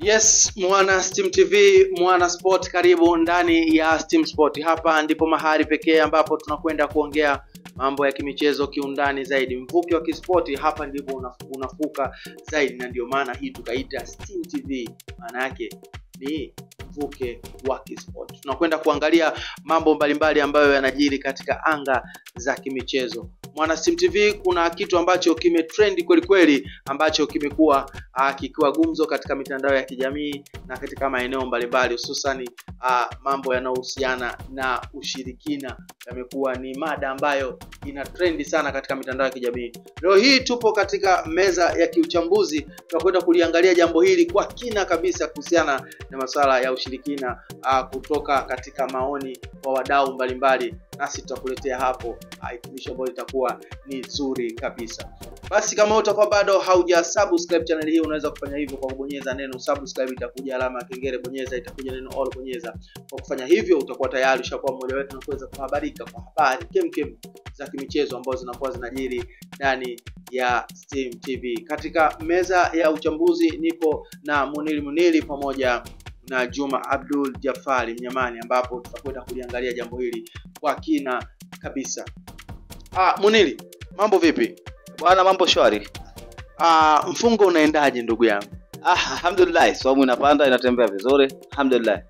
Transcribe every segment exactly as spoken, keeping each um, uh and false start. Yes, mwana Steam T V, mwana Sport, karibu ndani ya Steam Sport. Hapa ndipo mahali pekee ambapo tunakwenda kuongea mambo ya kimichezo kiundani zaidi. Mvuki wa kisporti hapa ndipo unafuka zaidi, na ndio maana hii tukaita Steam T V. Maana yake ni mvuke wa kisporti. Tunakwenda kuangalia mambo mbalimbali ambayo yanajiri katika anga za kimichezo. Mwanasteam T V kuna kitu ambacho kimetrendi kweli kweli, ambacho kimekuwa kikiwa gumzo katika mitandao ya kijamii na katika maeneo mbalimbali, hususan mambo yanayohusiana na ushirikina. Yamekuwa ni mada ambayo ina trendi sana katika mitandao ya kijamii. Leo hii tupo katika meza ya kiuchambuzi, tunakwenda kuliangalia jambo hili kwa kina kabisa kuhusiana na masuala ya ushirikina aa, kutoka katika maoni kwa wadau mbalimbali. Nasi tutakuletea hapo hitimisho ambayo itakuwa ni nzuri kabisa. Basi kama utakuwa bado hauja subscribe channel hii, unaweza kufanya hivyo kwa kubonyeza neno subscribe, itakuja alama kengele, bonyeza, itakuja neno all, bonyeza. Kwa kufanya hivyo utakuwa tayari ushakuwa mmoja wetu na kuweza kuhabarika kwa habari kemkem za kimichezo ambazo zinakuwa zinajiri ndani ya Steam T V. Katika meza ya uchambuzi nipo na Muniri Muniri pamoja na Juma Abdul Jafari Mnyamani, ambapo tutakwenda kuliangalia jambo hili kwa kina kabisa. Ah, Muniri, mambo vipi? Bwana, mambo shwari. Ah, mfungo unaendaje ndugu yangu? Ah, alhamdulillah, somo inapanda, inatembea vizuri. Alhamdulillah.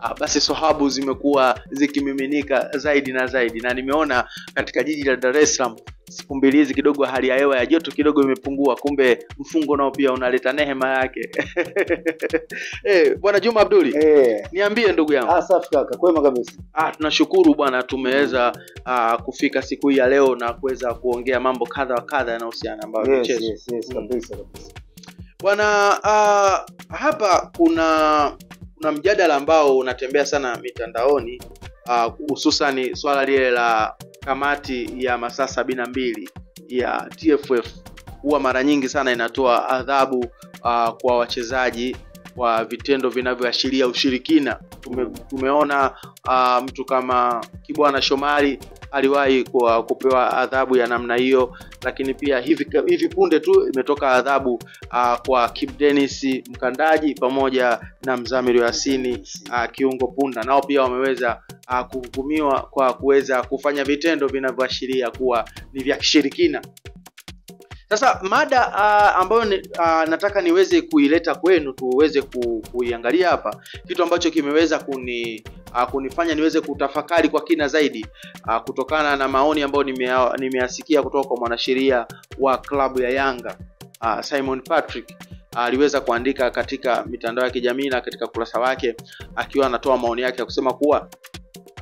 Ah, basi sahabu zimekuwa zikimiminika zaidi na zaidi, na nimeona katika jiji la Dar es Salaam siku mbili hizi kidogo hali ya hewa ya joto kidogo imepungua. Kumbe mfungo nao pia unaleta neema yake. Eh, bwana Juma Abduli, hey, niambie ndugu yangu. Ah, safi kaka, kwema kabisa. Ah, tunashukuru bwana, tumeweza uh, kufika siku hii ya leo na kuweza kuongea mambo kadha kadha yanayohusiana na mchezo. Yes, yes, yes, kabisa kabisa. Bwana, uh, hapa kuna kuna mjadala ambao unatembea sana mitandaoni, hususan uh, swala lile la kamati ya masaa sabini na mbili ya T F F. Huwa mara nyingi sana inatoa adhabu uh, kwa wachezaji kwa vitendo vinavyoashiria ushirikina. Tume, tumeona uh, mtu kama Kibwana Shomari aliwahi kwa kupewa adhabu ya namna hiyo, lakini pia hivi hivi punde tu imetoka adhabu uh, kwa Kip Dennis Mkandaji pamoja na Mzamiru Yassini uh, kiungo punda. Nao pia wameweza uh, kuhukumiwa kwa kuweza kufanya vitendo vinavyoashiria kuwa ni vya kishirikina. Sasa mada uh, ambayo ni, uh, nataka niweze kuileta kwenu tuweze ku, kuiangalia hapa, kitu ambacho kimeweza kuni uh, kunifanya niweze kutafakari kwa kina zaidi uh, kutokana na maoni ambayo nimeyasikia kutoka kwa mwanasheria wa klabu ya Yanga uh, Simon Patrick. Aliweza uh, kuandika katika mitandao ya kijamii na katika kurasa wake akiwa anatoa maoni yake ya kusema kuwa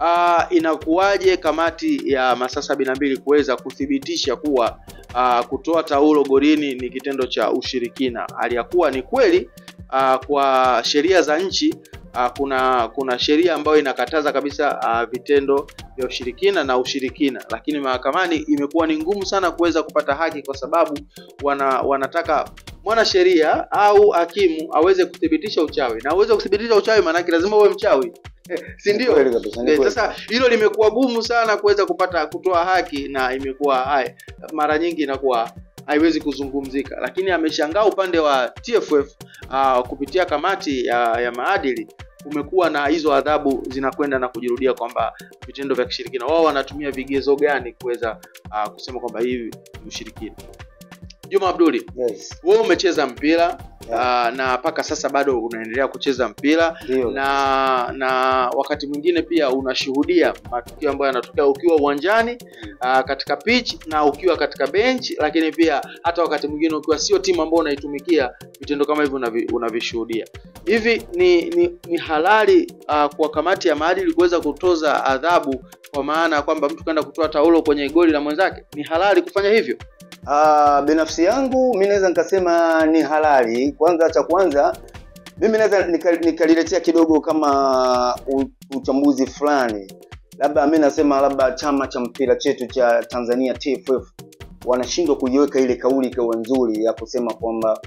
uh, inakuwaje kamati ya masaa sabini na mbili kuweza kuthibitisha kuwa Uh, kutoa taulo golini ni kitendo cha ushirikina. Aliyakuwa ni kweli uh, kwa sheria za nchi uh, kuna kuna sheria ambayo inakataza kabisa uh, vitendo vya ushirikina na ushirikina, lakini mahakamani imekuwa ni ngumu sana kuweza kupata haki kwa sababu wana, wanataka mwana sheria au hakimu aweze kuthibitisha uchawi, na aweze kuthibitisha uchawi maana yake lazima uwe mchawi. Si ndio? Sasa hilo limekuwa gumu sana kuweza kupata kutoa haki, na imekuwa hai mara nyingi inakuwa haiwezi kuzungumzika. Lakini ameshangaa upande wa T F F uh, kupitia kamati ya, ya maadili umekuwa na hizo adhabu zinakwenda na kujirudia kwamba vitendo vya kishirikina. Wao wanatumia vigezo gani kuweza uh, kusema kwamba hivi ni ushirikina? Juma Abduli, yes, wewe umecheza mpira, yeah, uh, na paka sasa bado unaendelea kucheza mpira, yeah, na na wakati mwingine pia unashuhudia matukio ambayo yanatokea ukiwa uwanjani, uh, katika pitch na ukiwa katika bench, lakini pia hata wakati mwingine ukiwa sio timu ambayo unaitumikia vitendo kama hivyo unavishuhudia. Hivi ni ni, ni halali uh, kwa kamati ya maadili kuweza kutoza adhabu kwa maana kwamba mtu kaenda kutoa taulo kwenye goli la mwenzake? Ni halali kufanya hivyo? Ah, binafsi yangu mimi naweza nikasema ni halali. Kwanza cha kwanza mimi naweza nikaliletea kidogo kama uchambuzi fulani. Labda mimi nasema labda chama cha mpira chetu cha Tanzania T F F wanashindwa kuiweka ile kauli kwa nzuri ya kusema kwamba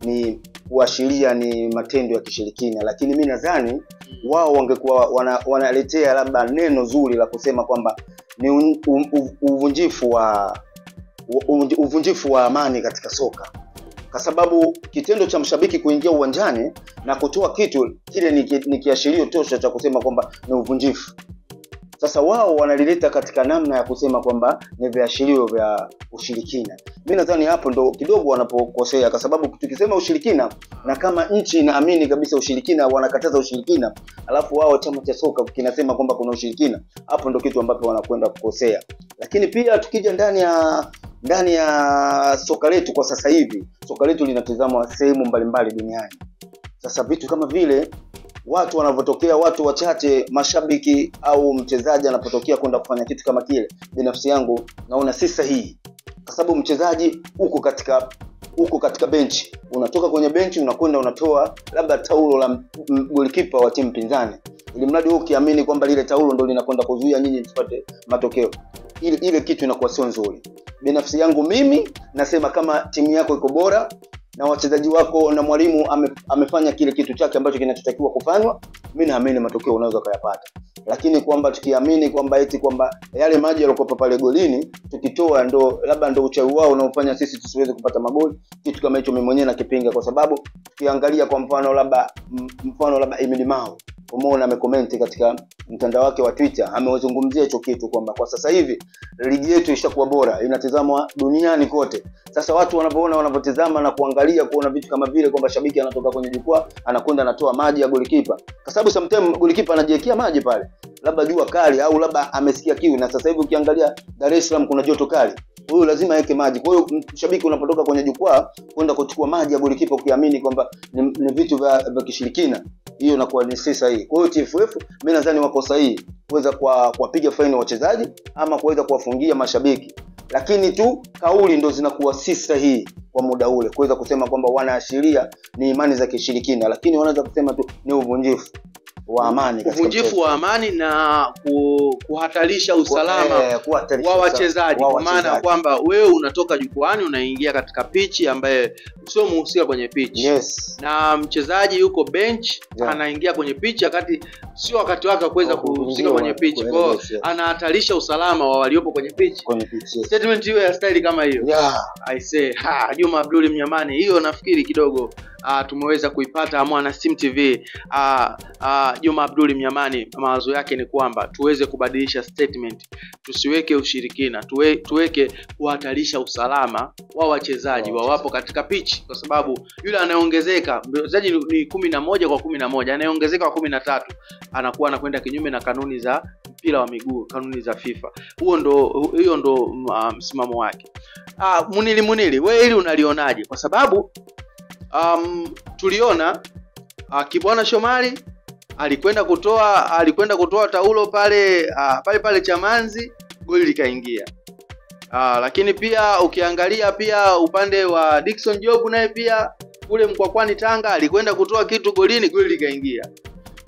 ni kuashiria ni matendo ya kishirikina, lakini mimi nadhani wao wangekuwa wanaletea labda neno zuri la kusema kwamba ni uvunjifu wa uvunjifu wa amani katika soka. kwa sababu kitendo cha mshabiki kuingia uwanjani na kutoa kitu kile ni kiashirio tosha cha kusema kwamba ni uvunjifu. Sasa wao wanalileta katika namna ya kusema kwamba ni viashirio vya ushirikina. Mimi nadhani hapo ndo kidogo wanapokosea, kwa sababu tukisema ushirikina na kama nchi inaamini kabisa ushirikina, wanakataza ushirikina, alafu wao chama cha soka kinasema kwamba kuna ushirikina, hapo ndo kitu ambapo wanakwenda kukosea. Lakini pia tukija ndani ya ndani ya soka letu kwa sasa hivi, soka letu linatazamwa sehemu mbalimbali duniani. Sasa vitu kama vile watu wanavotokea, watu wachache, mashabiki au mchezaji anapotokea kwenda kufanya kitu kama kile, binafsi yangu naona si sahihi. Kwa sababu mchezaji uko katika uko katika benchi, unatoka kwenye benchi unakwenda unatoa labda taulo la goalkeeper wa timu pinzani, ili mradi wewe ukiamini kwamba lile taulo ndio linakwenda kuzuia nyinyi msipate matokeo, ile ile kitu inakuwa sio nzuri. Binafsi yangu mimi nasema kama timu yako iko bora na wachezaji wako na mwalimu ame, amefanya kile kitu chake ambacho kinachotakiwa kufanywa, mimi naamini matokeo unaweza kuyapata. Lakini kwamba tukiamini kwamba eti kwamba yale maji yalikuwa pale golini tukitoa ndo labda ndo uchawi wao unaofanya sisi tusiweze kupata magoli, kitu kama hicho mimi mwenyewe nakipinga. Kwa sababu tukiangalia kwa mfano labda mfano labda Emily Mao, umeona amecomment katika mtandao wake wa Twitter, amezungumzia hicho kitu kwamba kwa sasa hivi ligi yetu ishakuwa bora, inatazamwa duniani kote. Sasa watu wanapoona wanapotazama na kuangalia kuona vitu kama vile kwamba shabiki anatoka kwenye jukwaa anakwenda anatoa maji ya goalkeeper, kwa sababu sometimes goalkeeper anajiwekea maji pale labda jua kali au labda amesikia kiu, na sasa hivi ukiangalia Dar es Salaam kuna joto kali, huyo lazima aweke maji. Kwa hiyo mshabiki unapotoka kwenye jukwaa kwenda kuchukua maji ya goalkeeper ukiamini kwamba ni, ni vitu vya, vya kishirikina, hiyo inakuwa ni si sahihi. Kwa hiyo T F F mimi nadhani wako sahihi kuweza kwa kuwapiga faini wachezaji ama kuweza kuwafungia mashabiki, lakini tu kauli ndo zinakuwa si sahihi kwa muda ule kuweza kusema kwamba wanaashiria ni imani za kishirikina, lakini wanaweza kusema tu ni uvunjifu wa amani, uvunjifu wa amani na kuhatarisha usalama kwa, eh, kuhatarisha wa wachezaji, kwa maana kwamba wewe unatoka jukwaani unaingia katika pichi ambaye sio muhusika kwenye pichi, yes, na mchezaji yuko bench, yeah, anaingia kwenye pichi wakati sio wakati wake kuweza kuhusika kwenye pichi, kwa anahatarisha usalama wa waliopo kwenye pichi. Yes. Statement hiyo ya style kama hiyo, yeah, I say ha Juma Abdul Mnyamani, hiyo nafikiri kidogo Uh, tumeweza kuipata Mwanasteam T V. uh, uh, Juma Abdul Mnyamani mawazo yake ni kwamba tuweze kubadilisha statement, tusiweke ushirikina, tuwe, tuweke kuhatarisha usalama wa wachezaji wa wapo katika pitch, kwa sababu yule anayeongezeka mchezaji ni kumi na moja kwa kumi na moja, anayeongezeka kwa kumi na tatu anakuwa anakwenda kinyume na kanuni za mpira wa miguu, kanuni za FIFA. Huo ndo hiyo ndo msimamo um, wake. Ah, munili munili wewe hili unalionaje? Kwa sababu Um, tuliona uh, Kibwana Shomari alikwenda kutoa alikwenda kutoa taulo pale uh, pale pale Chamanzi, goli likaingia. Uh, lakini pia ukiangalia pia upande wa Dixon Jobu, naye pia kule Mkwakwani Tanga alikwenda kutoa kitu golini, goli likaingia.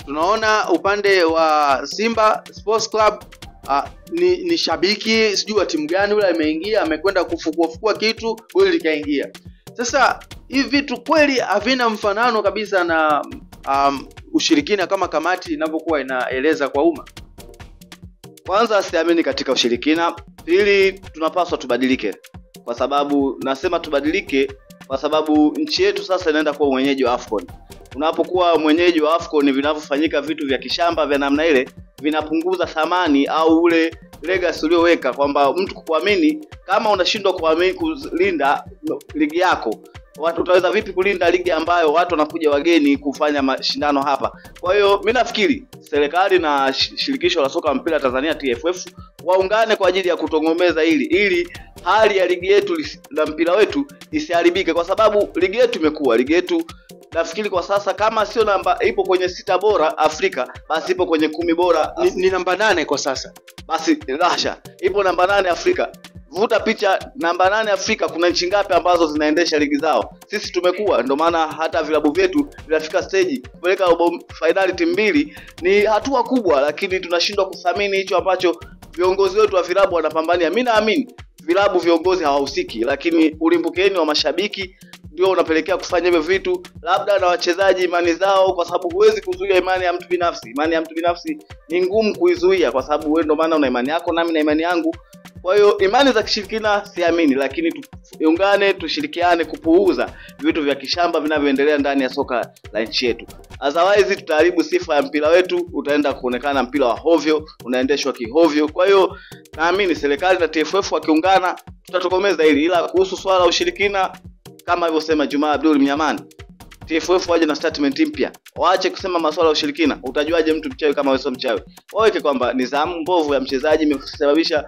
Tunaona upande wa Simba Sports Club uh, ni, ni shabiki sijui wa timu gani yule ameingia, amekwenda kufukua fukua kitu, goli likaingia. Sasa hivi vitu kweli havina mfanano kabisa na um, ushirikina kama kamati inavyokuwa inaeleza kwa umma. Kwanza, siamini katika ushirikina. Pili, tunapaswa tubadilike. Kwa sababu nasema tubadilike kwa sababu nchi yetu sasa inaenda kuwa mwenyeji wa AFCON. Unapokuwa mwenyeji wa AFCON, vinavyofanyika vitu vya kishamba vya namna ile vinapunguza thamani au ule legacy ulioweka, kwamba mtu kukuamini kama unashindwa kuamini kulinda ligi yako, watu utaweza vipi kulinda ligi ambayo watu wanakuja wageni kufanya mashindano hapa? Kwa hiyo mimi nafikiri serikali na shirikisho la soka mpira Tanzania T F F waungane kwa ajili ya kutongomeza hili ili hali ya ligi yetu na mpira wetu isiharibike, kwa sababu ligi yetu imekuwa ligi yetu nafikiri kwa sasa kama sio namba ipo kwenye sita bora Afrika, basi ipo kwenye kumi bora. Ni, ni namba nane kwa sasa. Basi Russia ipo namba nane Afrika. Vuta picha namba nane Afrika, kuna nchi ngapi ambazo zinaendesha ligi zao? Sisi tumekuwa, ndio maana hata vilabu vyetu vinafika stage kupeleka finali timu mbili, ni hatua kubwa, lakini tunashindwa kuthamini hicho ambacho viongozi wetu wa vilabu wanapambania. Mimi naamini vilabu viongozi hawahusiki, lakini ulimbukeni wa mashabiki ndio unapelekea kufanya hivyo vitu, labda na wachezaji imani zao, kwa sababu huwezi kuzuia imani ya mtu binafsi. Imani ya mtu binafsi ni ngumu kuizuia, kwa sababu wewe ndio maana una imani yako nami na imani yangu. Kwa hiyo imani za kishirikina siamini, lakini tuungane, tushirikiane kupuuza vitu vya kishamba vinavyoendelea ndani ya soka la nchi yetu. Otherwise tutaharibu sifa ya mpira wetu, utaenda kuonekana mpira wa hovyo, unaendeshwa kihovyo. Kwa hiyo naamini serikali na T F F wakiungana tutatokomeza hili. Ila kuhusu swala la ushirikina, kama alivyosema Juma Abdul Mnyamani, T F F waje na statement mpya. Waache kusema masuala ya ushirikina. Utajuaje mtu mchawi kama wewe sio mchawi? Waweke kwamba nidhamu mbovu ya mchezaji imesababisha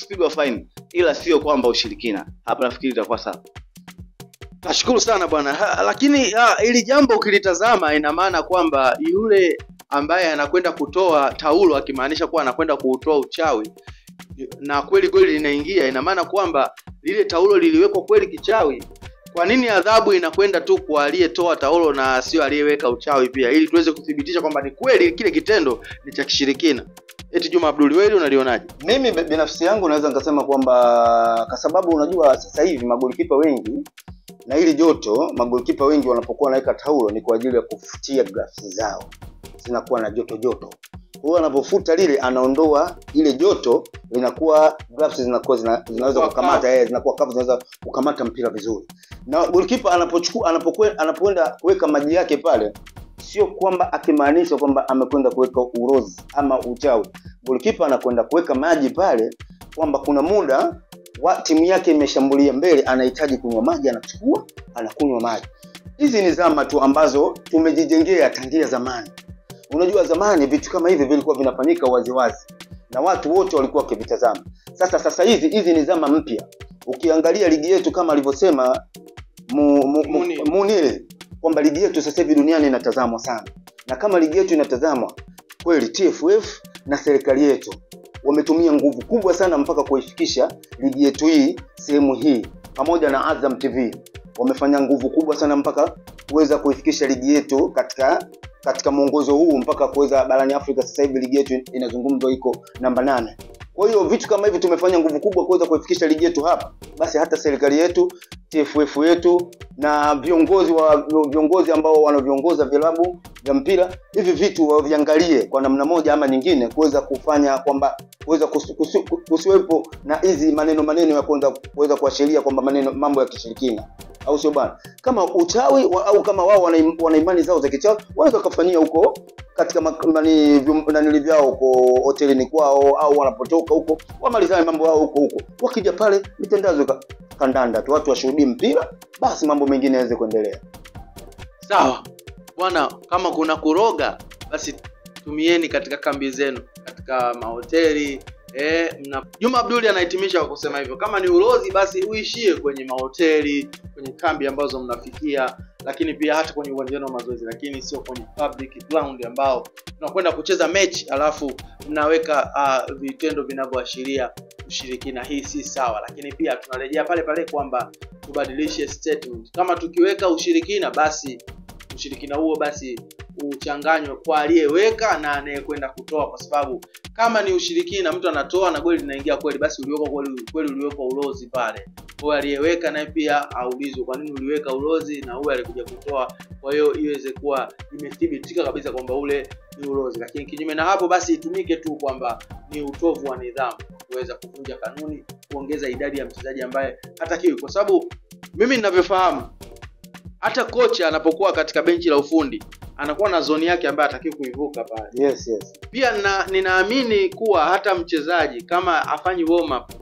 kupigwa fine, ila sio kwamba ushirikina. Hapa nafikiri itakuwa sawa. Nashukuru sana bwana. Lakini ha, ili jambo ukilitazama ina maana kwamba yule ambaye anakwenda kutoa taulo akimaanisha kuwa anakwenda kuutoa uchawi, na kweli kweli linaingia, ina maana kwamba lile taulo liliwekwa kweli kichawi. Kwa nini adhabu inakwenda tu kwa aliyetoa taulo na sio aliyeweka uchawi pia, ili tuweze kudhibitisha kwamba ni kweli kile kitendo ni cha kishirikina? Eti Juma Abdul, wewe unalionaje? Mimi binafsi yangu naweza nikasema kwamba, kwa sababu unajua sasa hivi magolikipa wengi na hili joto, magolikipa wengi wanapokuwa naika taulo ni kwa ajili ya kufutia graphs zao, zinakuwa na joto joto. Huwa anapofuta lile anaondoa ile joto, linakuwa grabs zinakuwa zina, zinaweza kukamata yeye zinakuwa kavu, zinaweza kukamata mpira vizuri. Na goalkeeper anapochukua anapokwenda anapoenda kuweka maji yake pale, sio kwamba akimaanisha kwamba amekwenda kuweka urozi ama uchawi. Goalkeeper anakwenda kuweka maji pale kwamba kuna muda wa timu yake imeshambulia mbele, anahitaji kunywa maji, anachukua anakunywa maji. Hizi ni zama tu ambazo tumejijengea tangia zamani. Unajua zamani vitu kama hivi vilikuwa vinafanyika wazi wazi na watu wote walikuwa wakivitazama. Sasa sasa hizi hizi ni zama mpya. Ukiangalia ligi yetu kama alivyosema mu, mu, mu, Munile kwamba ligi yetu sasa hivi duniani inatazamwa sana. Na kama ligi yetu inatazamwa kweli, T F F na serikali yetu wametumia nguvu kubwa sana mpaka kuifikisha ligi yetu hii sehemu hii, pamoja na Azam T V wamefanya nguvu kubwa sana mpaka kuweza kuifikisha ligi yetu katika katika mwongozo huu mpaka kuweza barani Afrika. Sasa hivi ligi yetu inazungumzwa iko namba nane. Kwa hiyo vitu kama hivi tumefanya nguvu kubwa kuweza kuifikisha ligi yetu hapa. Basi hata serikali yetu, T F F yetu na viongozi wa viongozi ambao wanaviongoza vilabu vya mpira, hivi vitu waviangalie kwa namna moja ama nyingine kuweza kufanya kwamba kuweza kusiwepo na hizi maneno maneno ya kuweza kuashiria kwamba maneno mambo ya kishirikina. Au sio bana? Kama uchawi wa, au kama wao wana imani zao za kichawi, wanaweza kufanyia huko katika mali nani vyao huko hotelini kwao, au wanapotoka huko wamalizane mambo yao huko huko. Wakija pale mitandazo kandanda tu watu washuhudie mpira, basi mambo mengine yaweze kuendelea. Sawa bwana, kama kuna kuroga basi tumieni katika kambi zenu, katika mahoteli. Eh, mna Juma Abdul anahitimisha kwa kusema hivyo, kama ni ulozi basi uishie kwenye mahoteli, kwenye kambi ambazo mnafikia, lakini pia hata kwenye uwanja wa mazoezi, lakini sio kwenye public ground ambao tunakwenda kucheza mechi alafu mnaweka uh, vitendo vinavyoashiria ushirikina. Hii si sawa. Lakini pia tunarejea pale pale kwamba tubadilishe statement. Kama tukiweka ushirikina, basi ushirikina huo basi uchanganywe kwa aliyeweka na anayekwenda kutoa, kwa sababu kama ni ushirikina mtu anatoa na goli linaingia kweli, basi uliweka kweli kweli uliweka ulozi pale. Kwa aliyeweka naye pia aulizwe kwa nini uliweka ulozi na huyu alikuja kutoa. Kwa hiyo iweze kuwa imethibitika kabisa kwamba ule ni ulozi. Lakini kinyume na hapo, basi itumike tu kwamba ni utovu wa nidhamu, kuweza kuvunja kanuni, kuongeza idadi ya mchezaji ambaye hatakiwi. Kwa sababu mimi ninavyofahamu, hata kocha anapokuwa katika benchi la ufundi anakuwa na zoni yake ambayo hatakiwi kuivuka pale. Yes, yes. Pia na, ninaamini kuwa hata mchezaji kama afanyi warm up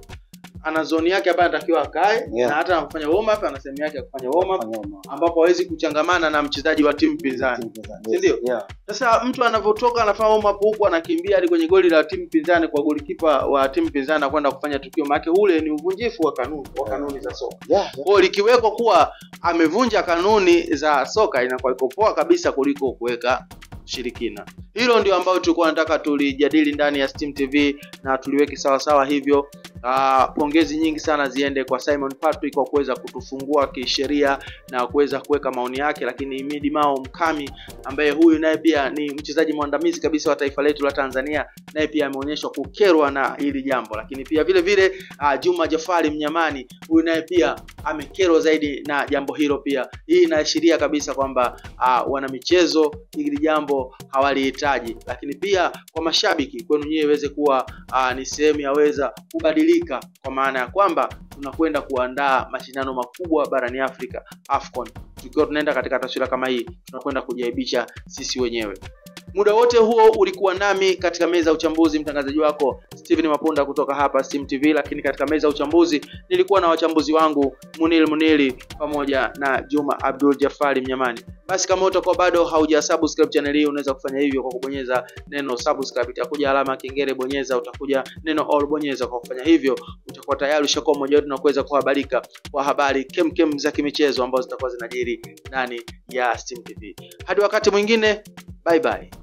ana zoni yake ambayo hatakiwa akae, yeah. Na hata anafanya warm up ana sehemu yake ya kufanya warm up ambapo hawezi kuchangamana na mchezaji wa timu pinzani. Yes, ndio? Yeah. Sasa mtu anapotoka anafanya warm up huko anakimbia hadi kwenye goli la timu pinzani kwa golikipa wa timu pinzani na kwenda kufanya tukio, maana ule ni uvunjifu wa kanuni, wa kanuni za soka. Yeah, yeah. Kwa hiyo likiwekwa kuwa amevunja kanuni za soka inakuwa iko poa kabisa kuliko kuweka ushirikina. Hilo ndio ambao tulikuwa tunataka tulijadili ndani ya Steam T V na tuliweke sawa sawa hivyo. Uh, pongezi nyingi sana ziende kwa Simon Patrick kwa kuweza kutufungua kisheria na kuweza kuweka maoni yake, lakini Imidi Mao Mkami ambaye huyu naye pia ni mchezaji mwandamizi kabisa wa taifa letu la Tanzania, naye pia ameonyeshwa kukerwa na hili jambo. Lakini pia vile vile uh, Juma Jafari Mnyamani, huyu naye pia amekerwa zaidi na jambo hilo pia. Hii inaashiria kabisa kwamba uh, wana michezo hili jambo hawalihitaji. Lakini pia kwa mashabiki kwenu nyewe iweze kuwa uh, ni sehemu yaweza kubadilika, kwa maana ya kwamba tunakwenda kuandaa mashindano makubwa barani Afrika, AFCON. Tukiwa tunaenda katika taswira kama hii, tunakwenda kujaibisha sisi wenyewe. Muda wote huo ulikuwa nami katika meza ya uchambuzi, mtangazaji wako Steveni Mapunda kutoka hapa Steam T V. Lakini katika meza ya uchambuzi nilikuwa na wachambuzi wangu Munil Munili pamoja na Juma Abdul Jafari Mnyamani. Basi kama utakuwa bado haujasubscribe channel hii, unaweza kufanya hivyo kwa kubonyeza neno subscribe. Itakuja alama kengele, bonyeza, utakuja neno all, bonyeza. Kwa kufanya hivyo utakuwa tayari ushakuwa mmoja wetu na kuweza kuhabarika kwa habari kemkem za kimichezo ambazo zitakuwa zinajiri ndani ya Steam T V. Hadi wakati mwingine, bye bye.